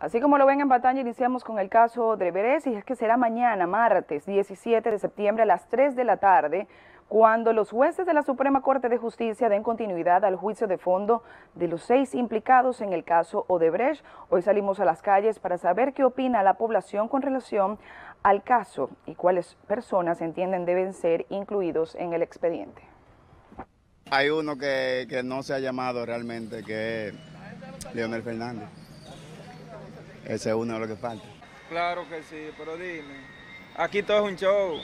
Así como lo ven en pantalla, iniciamos con el caso Odebrecht, y es que será mañana, martes 17 de septiembre a las 3 de la tarde, cuando los jueces de la Suprema Corte de Justicia den continuidad al juicio de fondo de los 6 implicados en el caso Odebrecht. Hoy salimos a las calles para saber qué opina la población con relación al caso y cuáles personas entienden deben ser incluidos en el expediente. Hay uno que no se ha llamado realmente, que es Leonel Fernández. Ese es uno de los que falta. Claro que sí, pero dime, aquí todo es un show,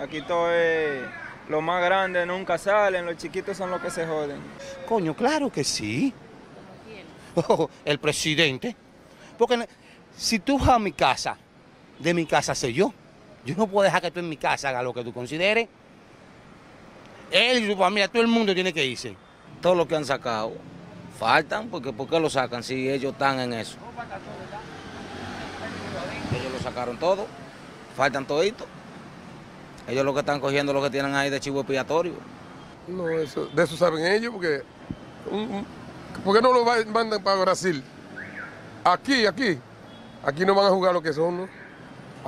aquí todo es lo más grande, nunca salen, los chiquitos son los que se joden. Coño, claro que sí. ¿Quién? Oh, el presidente. Porque si tú vas a mi casa, de mi casa sé yo. Yo no puedo dejar que tú en mi casa hagas lo que tú consideres. Él y su familia, todo el mundo tiene que irse. Todos los que han sacado faltan, porque ¿por qué lo sacan si ellos están en eso? Ellos lo sacaron todo, faltan toditos. Ellos lo que están cogiendo, lo que tienen ahí de chivo expiatorio. No, eso, de eso saben ellos, porque ¿por qué no lo mandan para Brasil? Aquí no van a jugar lo que son, ¿no?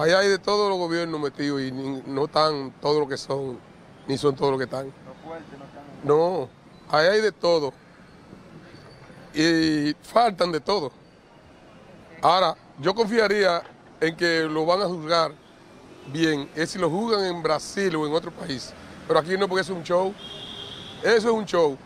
Allá hay de todos los gobiernos metidos y no están todo lo que son, ni son todo lo que están. No, allá hay de todo. Y faltan de todo. Ahora, yo confiaría en que lo van a juzgar bien, es si lo juzgan en Brasil o en otro país. Pero aquí no, porque es un show. Eso es un show.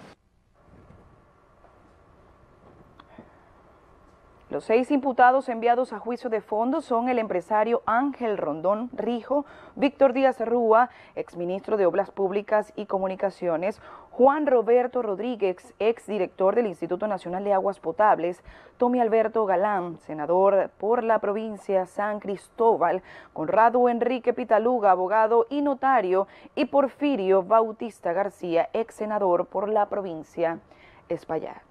Los 6 imputados enviados a juicio de fondo son el empresario Ángel Rondón Rijo, Víctor Díaz Rúa, exministro de Obras Públicas y Comunicaciones, Juan Roberto Rodríguez, exdirector del Instituto Nacional de Aguas Potables, Tommy Alberto Galán, senador por la provincia San Cristóbal, Conrado Enrique Pitaluga, abogado y notario, y Porfirio Bautista García, ex senador por la provincia Espaillat.